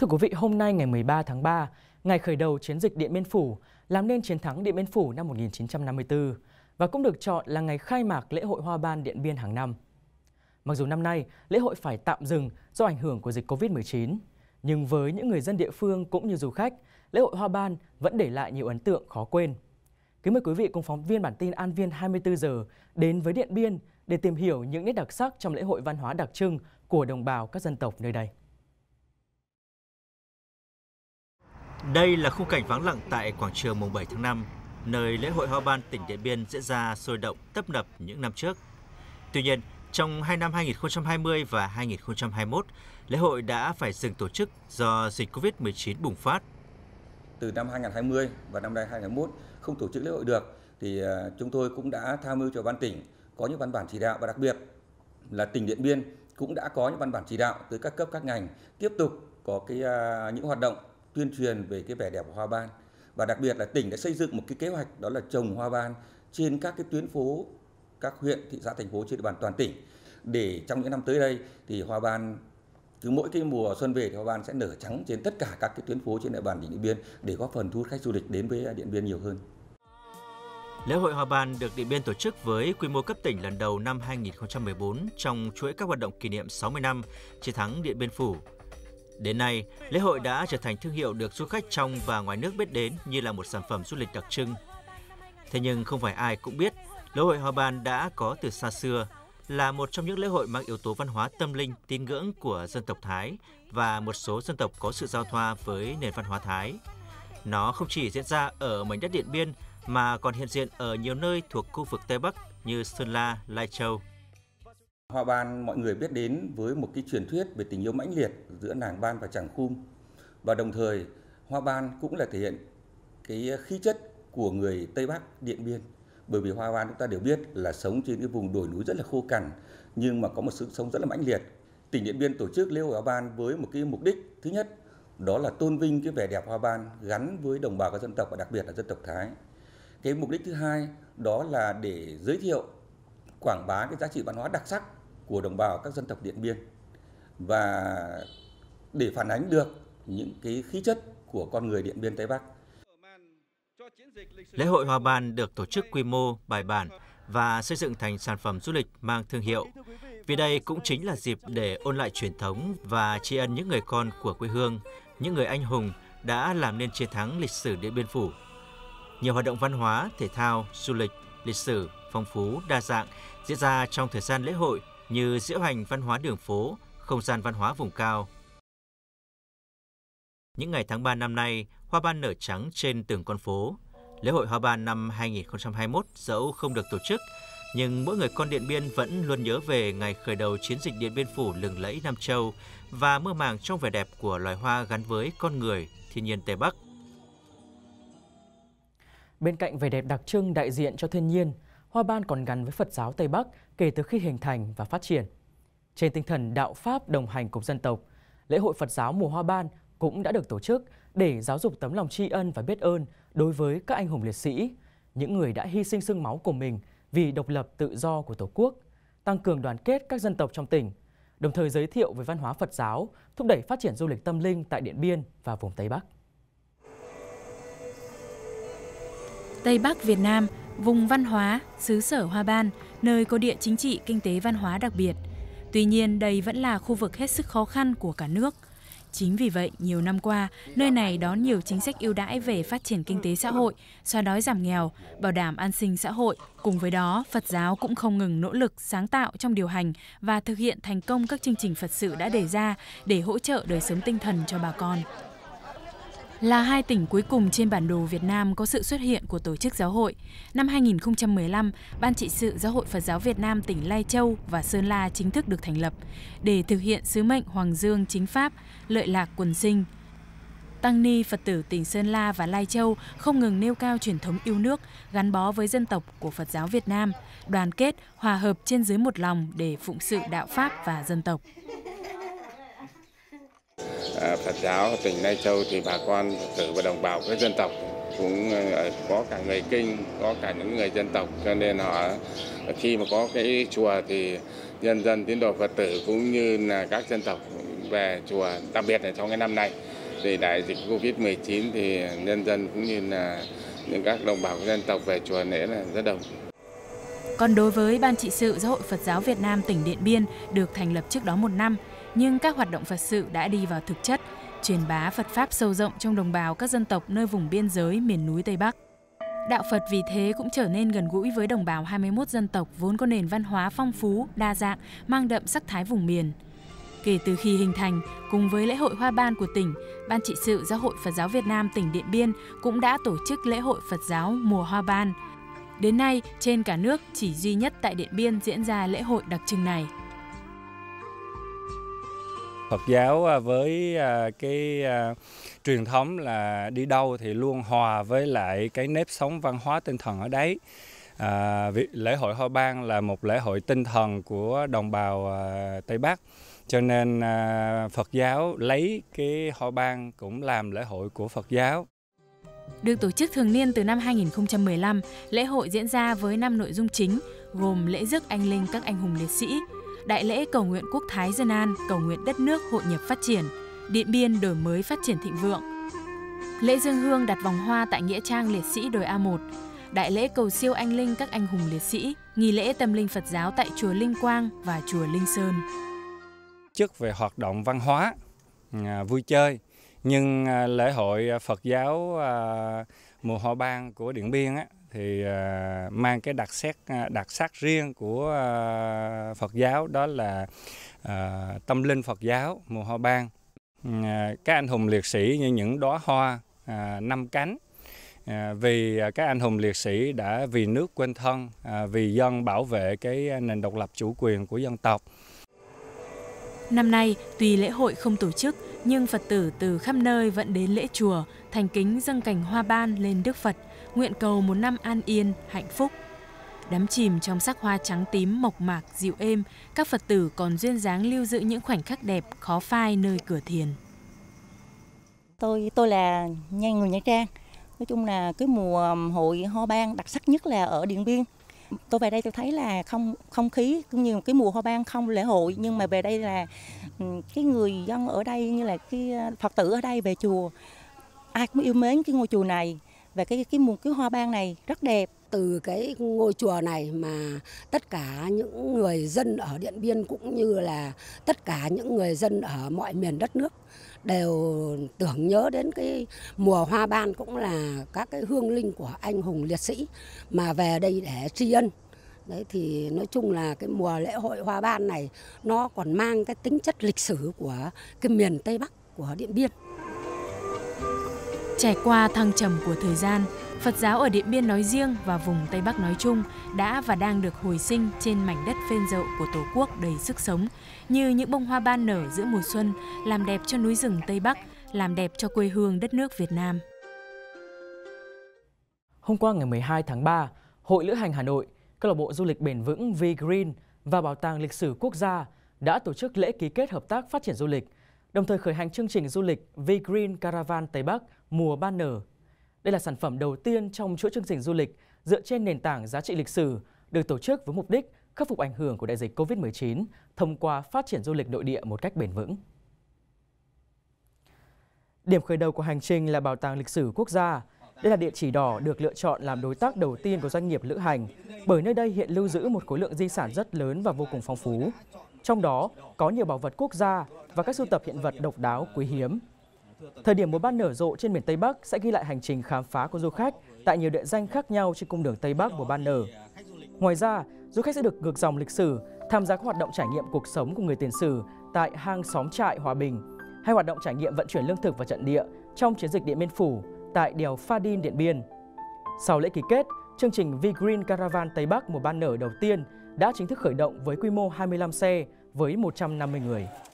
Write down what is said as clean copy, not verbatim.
Thưa quý vị, hôm nay ngày 13 tháng 3, ngày khởi đầu chiến dịch Điện Biên Phủ, làm nên chiến thắng Điện Biên Phủ năm 1954 và cũng được chọn là ngày khai mạc lễ hội Hoa Ban Điện Biên hàng năm. Mặc dù năm nay lễ hội phải tạm dừng do ảnh hưởng của dịch Covid-19, nhưng với những người dân địa phương cũng như du khách, lễ hội Hoa Ban vẫn để lại nhiều ấn tượng khó quên. Kính mời quý vị cùng phóng viên bản tin An Viên 24 giờ đến với Điện Biên để tìm hiểu những nét đặc sắc trong lễ hội văn hóa đặc trưng của đồng bào các dân tộc nơi đây. Đây là khung cảnh vắng lặng tại quảng trường mùng 7 tháng 5, nơi lễ hội Hoa Ban tỉnh Điện Biên diễn ra sôi động tấp nập những năm trước. Tuy nhiên, trong hai năm 2020 và 2021, lễ hội đã phải dừng tổ chức do dịch Covid-19 bùng phát. Từ năm 2020 và năm 2021 không tổ chức lễ hội được thì chúng tôi cũng đã tham mưu cho ban tỉnh có những văn bản chỉ đạo, và đặc biệt là tỉnh Điện Biên cũng đã có những văn bản chỉ đạo tới các cấp các ngành tiếp tục có những hoạt động tuyên truyền về cái vẻ đẹp của hoa ban, và đặc biệt là tỉnh đã xây dựng một cái kế hoạch, đó là trồng hoa ban trên các cái tuyến phố, các huyện, thị xã, thành phố trên địa bàn toàn tỉnh, để trong những năm tới đây thì hoa ban cứ mỗi cái mùa xuân về thì hoa ban sẽ nở trắng trên tất cả các cái tuyến phố trên địa bàn tỉnh Điện Biên để góp phần thu hút khách du lịch đến với Điện Biên nhiều hơn. Lễ hội Hoa Ban được Điện Biên tổ chức với quy mô cấp tỉnh lần đầu năm 2014 trong chuỗi các hoạt động kỷ niệm 60 năm chiến thắng Điện Biên Phủ. Đến nay, lễ hội đã trở thành thương hiệu được du khách trong và ngoài nước biết đến như là một sản phẩm du lịch đặc trưng. Thế nhưng không phải ai cũng biết, lễ hội Hoa Ban đã có từ xa xưa, là một trong những lễ hội mang yếu tố văn hóa tâm linh, tín ngưỡng của dân tộc Thái và một số dân tộc có sự giao thoa với nền văn hóa Thái. Nó không chỉ diễn ra ở mảnh đất Điện Biên mà còn hiện diện ở nhiều nơi thuộc khu vực Tây Bắc như Sơn La, Lai Châu. Hoa Ban mọi người biết đến với một cái truyền thuyết về tình yêu mãnh liệt giữa nàng Ban và chàng Khum. Và đồng thời, Hoa Ban cũng là thể hiện cái khí chất của người Tây Bắc Điện Biên. Bởi vì Hoa Ban chúng ta đều biết là sống trên cái vùng đồi núi rất là khô cằn, nhưng mà có một sự sống rất là mãnh liệt. Tỉnh Điện Biên tổ chức lễ hội Hoa Ban với một cái mục đích thứ nhất, đó là tôn vinh cái vẻ đẹp Hoa Ban gắn với đồng bào các dân tộc và đặc biệt là dân tộc Thái. Cái mục đích thứ hai đó là để giới thiệu, quảng bá cái giá trị văn hóa đặc sắc của đồng bào các dân tộc Điện Biên và để phản ánh được những cái khí chất của con người Điện Biên Tây Bắc. Lễ hội Hoa Ban được tổ chức quy mô, bài bản và xây dựng thành sản phẩm du lịch mang thương hiệu. Vì đây cũng chính là dịp để ôn lại truyền thống và tri ân những người con của quê hương, những người anh hùng đã làm nên chiến thắng lịch sử Điện Biên Phủ. Nhiều hoạt động văn hóa, thể thao, du lịch, lịch sử phong phú, đa dạng diễn ra trong thời gian lễ hội như diễu hành văn hóa đường phố, không gian văn hóa vùng cao. Những ngày tháng 3 năm nay, hoa ban nở trắng trên từng con phố. Lễ hội Hoa Ban năm 2021 dẫu không được tổ chức, nhưng mỗi người con Điện Biên vẫn luôn nhớ về ngày khởi đầu chiến dịch Điện Biên Phủ lừng lẫy Nam Châu và mơ màng trong vẻ đẹp của loài hoa gắn với con người, thiên nhiên Tây Bắc. Bên cạnh vẻ đẹp đặc trưng đại diện cho thiên nhiên, Hoa Ban còn gắn với Phật giáo Tây Bắc kể từ khi hình thành và phát triển. Trên tinh thần đạo Pháp đồng hành cùng dân tộc, lễ hội Phật giáo mùa Hoa Ban cũng đã được tổ chức để giáo dục tấm lòng tri ân và biết ơn đối với các anh hùng liệt sĩ, những người đã hy sinh xương máu của mình vì độc lập tự do của Tổ quốc, tăng cường đoàn kết các dân tộc trong tỉnh, đồng thời giới thiệu về văn hóa Phật giáo, thúc đẩy phát triển du lịch tâm linh tại Điện Biên và vùng Tây Bắc. Tây Bắc Việt Nam, vùng văn hóa, xứ sở Hoa Ban, nơi có địa chính trị, kinh tế văn hóa đặc biệt. Tuy nhiên, đây vẫn là khu vực hết sức khó khăn của cả nước. Chính vì vậy, nhiều năm qua, nơi này đón nhiều chính sách ưu đãi về phát triển kinh tế xã hội, xóa đói giảm nghèo, bảo đảm an sinh xã hội. Cùng với đó, Phật giáo cũng không ngừng nỗ lực, sáng tạo trong điều hành và thực hiện thành công các chương trình Phật sự đã đề ra để hỗ trợ đời sống tinh thần cho bà con. Là hai tỉnh cuối cùng trên bản đồ Việt Nam có sự xuất hiện của tổ chức giáo hội. Năm 2015, Ban trị sự Giáo hội Phật giáo Việt Nam tỉnh Lai Châu và Sơn La chính thức được thành lập để thực hiện sứ mệnh Hoàng Dương chính Pháp, lợi lạc quần sinh. Tăng ni Phật tử tỉnh Sơn La và Lai Châu không ngừng nêu cao truyền thống yêu nước, gắn bó với dân tộc của Phật giáo Việt Nam, đoàn kết, hòa hợp trên dưới một lòng để phụng sự đạo Pháp và dân tộc. Phật giáo tỉnh Lai Châu thì bà con Phật tử và đồng bào các dân tộc cũng có cả người Kinh, có cả những người dân tộc, cho nên họ khi mà có cái chùa thì nhân dân tín đồ Phật tử cũng như là các dân tộc về chùa, đặc biệt là trong cái năm này vì đại dịch Covid-19 thì nhân dân cũng như là những các đồng bào dân tộc về chùa lễ là rất đông. Còn đối với Ban trị sự Giáo hội Phật giáo Việt Nam tỉnh Điện Biên được thành lập trước đó một năm, nhưng các hoạt động Phật sự đã đi vào thực chất, truyền bá Phật Pháp sâu rộng trong đồng bào các dân tộc nơi vùng biên giới miền núi Tây Bắc. Đạo Phật vì thế cũng trở nên gần gũi với đồng bào 21 dân tộc vốn có nền văn hóa phong phú, đa dạng, mang đậm sắc thái vùng miền. Kể từ khi hình thành, cùng với lễ hội Hoa Ban của tỉnh, Ban trị sự Giáo hội Phật giáo Việt Nam tỉnh Điện Biên cũng đã tổ chức lễ hội Phật giáo mùa Hoa Ban. Đến nay, trên cả nước chỉ duy nhất tại Điện Biên diễn ra lễ hội đặc trưng này. Phật giáo với cái truyền thống là đi đâu thì luôn hòa với lại cái nếp sống văn hóa tinh thần ở đấy. Lễ hội Hoa Ban là một lễ hội tinh thần của đồng bào Tây Bắc. Cho nên Phật giáo lấy cái Hoa Ban cũng làm lễ hội của Phật giáo. Được tổ chức thường niên từ năm 2015, lễ hội diễn ra với 5 nội dung chính, gồm lễ rước anh linh các anh hùng liệt sĩ, đại lễ cầu nguyện quốc thái dân an, cầu nguyện đất nước hội nhập phát triển, Điện Biên đổi mới phát triển thịnh vượng, lễ dương hương đặt vòng hoa tại Nghĩa Trang Liệt Sĩ Đồi A1, đại lễ cầu siêu anh linh các anh hùng liệt sĩ, nghi lễ tâm linh Phật giáo tại Chùa Linh Quang và Chùa Linh Sơn. Trước về hoạt động văn hóa, vui chơi, nhưng lễ hội Phật giáo mùa Hoa Ban của Điện Biên thì mang cái đặc sắc riêng của Phật giáo, đó là tâm linh Phật giáo mùa Hoa Ban. Các anh hùng liệt sĩ như những đóa hoa 5 cánh, vì các anh hùng liệt sĩ đã vì nước quên thân, vì dân bảo vệ cái nền độc lập chủ quyền của dân tộc. Năm nay, tuy lễ hội không tổ chức, nhưng Phật tử từ khắp nơi vẫn đến lễ chùa, thành kính dâng cành hoa ban lên Đức Phật, nguyện cầu một năm an yên, hạnh phúc. Đắm chìm trong sắc hoa trắng tím mộc mạc, dịu êm, các Phật tử còn duyên dáng lưu giữ những khoảnh khắc đẹp, khó phai nơi cửa thiền. Tôi là người Nha Trang. Nói chung là cái mùa hội Hoa Ban đặc sắc nhất là ở Điện Biên. Tôi về đây tôi thấy là không khí cũng như cái mùa Hoa Ban không lễ hội, nhưng mà về đây là cái người dân ở đây như là cái Phật tử ở đây về chùa ai cũng yêu mến cái ngôi chùa này, và cái Hoa Ban này rất đẹp. Từ cái ngôi chùa này mà tất cả những người dân ở Điện Biên cũng như là tất cả những người dân ở mọi miền đất nước đều tưởng nhớ đến cái mùa Hoa Ban, cũng là các cái hương linh của anh hùng liệt sĩ mà về đây để tri ân. Đấy, thì nói chung là cái mùa lễ hội Hoa Ban này nó còn mang cái tính chất lịch sử của cái miền Tây Bắc của Điện Biên. Trải qua thăng trầm của thời gian, Phật giáo ở Điện Biên nói riêng và vùng Tây Bắc nói chung đã và đang được hồi sinh trên mảnh đất phên dậu của Tổ quốc đầy sức sống, như những bông hoa ban nở giữa mùa xuân, làm đẹp cho núi rừng Tây Bắc, làm đẹp cho quê hương đất nước Việt Nam. Hôm qua ngày 12 tháng 3, Hội Lữ hành Hà Nội, Câu lạc bộ Du lịch Bền vững V Green và Bảo tàng Lịch sử Quốc gia đã tổ chức lễ ký kết hợp tác phát triển du lịch, đồng thời khởi hành chương trình du lịch V Green Caravan Tây Bắc mùa ban nở. Đây là sản phẩm đầu tiên trong chuỗi chương trình du lịch dựa trên nền tảng giá trị lịch sử, được tổ chức với mục đích khắc phục ảnh hưởng của đại dịch Covid-19 thông qua phát triển du lịch nội địa một cách bền vững. Điểm khởi đầu của hành trình là Bảo tàng Lịch sử Quốc gia. Đây là địa chỉ đỏ được lựa chọn làm đối tác đầu tiên của doanh nghiệp lữ hành, bởi nơi đây hiện lưu giữ một khối lượng di sản rất lớn và vô cùng phong phú. Trong đó có nhiều bảo vật quốc gia và các sưu tập hiện vật độc đáo, quý hiếm. Thời điểm mùa ban nở rộ trên miền Tây Bắc sẽ ghi lại hành trình khám phá của du khách tại nhiều địa danh khác nhau trên cung đường Tây Bắc mùa ban nở. Ngoài ra, du khách sẽ được ngược dòng lịch sử, tham gia các hoạt động trải nghiệm cuộc sống của người tiền sử tại hang xóm trại Hòa Bình, hay hoạt động trải nghiệm vận chuyển lương thực và trận địa trong chiến dịch Điện Biên Phủ tại đèo Pha Din, Điện Biên. Sau lễ ký kết, chương trình V Green Caravan Tây Bắc mùa ban nở đầu tiên đã chính thức khởi động với quy mô 25 xe với 150 người.